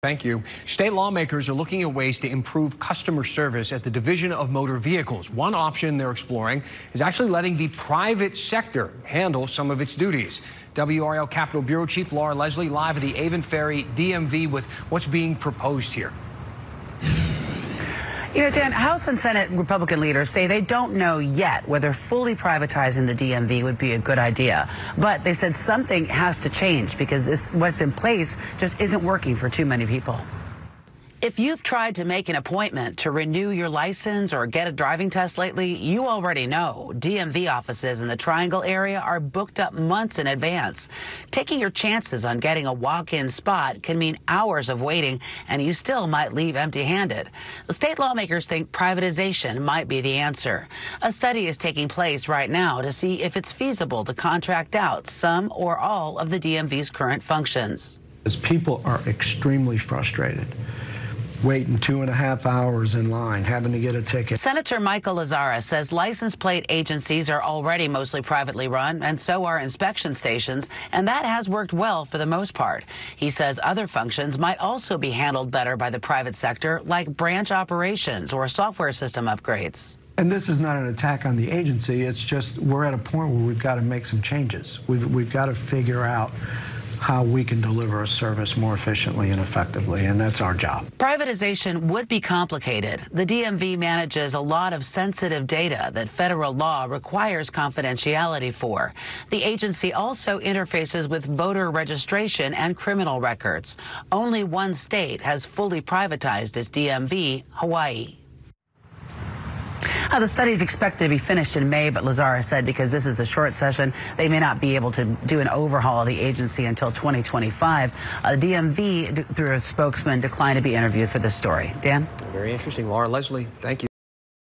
Thank you. State lawmakers are looking at ways to improve customer service at the Division of Motor Vehicles. One option they're exploring is actually letting the private sector handle some of its duties. WRL Capitol Bureau Chief Laura Leslie live at the Avon Ferry DMV with what's being proposed here. You know, Dan, House and Senate Republican leaders say they don't know yet whether fully privatizing the DMV would be a good idea. But they said something has to change because what's in place just isn't working for too many people. If you've tried to make an appointment to renew your license or get a driving test lately, you already know DMV offices in the Triangle area are booked up months in advance. Taking your chances on getting a walk-in spot can mean hours of waiting, and you still might leave empty-handed. State lawmakers think privatization might be the answer. A study is taking place right now to see if it's feasible to contract out some or all of the DMV's current functions. As people are extremely frustrated. Waiting 2.5 hours in line, having to get a ticket. Senator Michael Lazzara says license plate agencies are already mostly privately run, and so are inspection stations, and that has worked well for the most part. He says other functions might also be handled better by the private sector, like branch operations or software system upgrades. And this is not an attack on the agency, it's just we're at a point where we've got to make some changes. We've got to figure out how we can deliver a service more efficiently and effectively, and that's our job. Privatization would be complicated. The DMV manages a lot of sensitive data that federal law requires confidentiality for. The agency also interfaces with voter registration and criminal records. Only one state has fully privatized its DMV, Hawaii. The study is expected to be finished in May, but Lazzara said because this is the short session, they may not be able to do an overhaul of the agency until 2025. The DMV, through a spokesman, declined to be interviewed for this story. Dan? Very interesting. Laura Leslie, thank you.